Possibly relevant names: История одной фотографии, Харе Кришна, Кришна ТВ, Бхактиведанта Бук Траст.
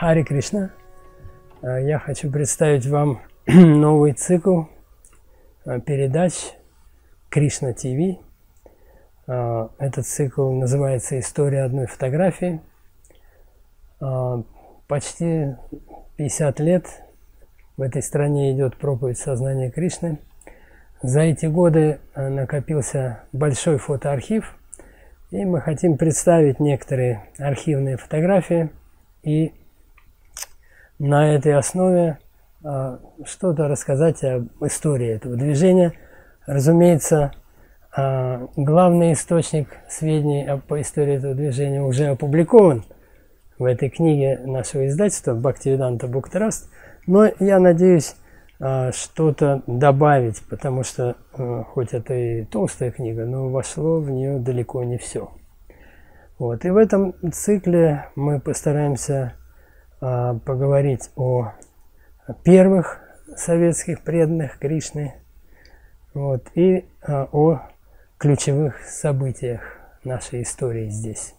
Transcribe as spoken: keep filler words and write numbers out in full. Харе Кришна. Я хочу представить вам новый цикл передач Кришна ТВ. Этот цикл называется «История одной фотографии». Почти пятьдесят лет в этой стране идет проповедь сознания Кришны. За эти годы накопился большой фотоархив, и мы хотим представить некоторые архивные фотографии и на этой основе э, что-то рассказать об истории этого движения. Разумеется, э, главный источник сведений об, по истории этого движения уже опубликован в этой книге нашего издательства «Бхактиведанта Бук Траст», но я надеюсь э, что-то добавить, потому что, э, хоть это и толстая книга, но вошло в нее далеко не все. Вот. И в этом цикле мы постараемся поговорить о первых советских преданных Кришны, вот, и о ключевых событиях нашей истории здесь.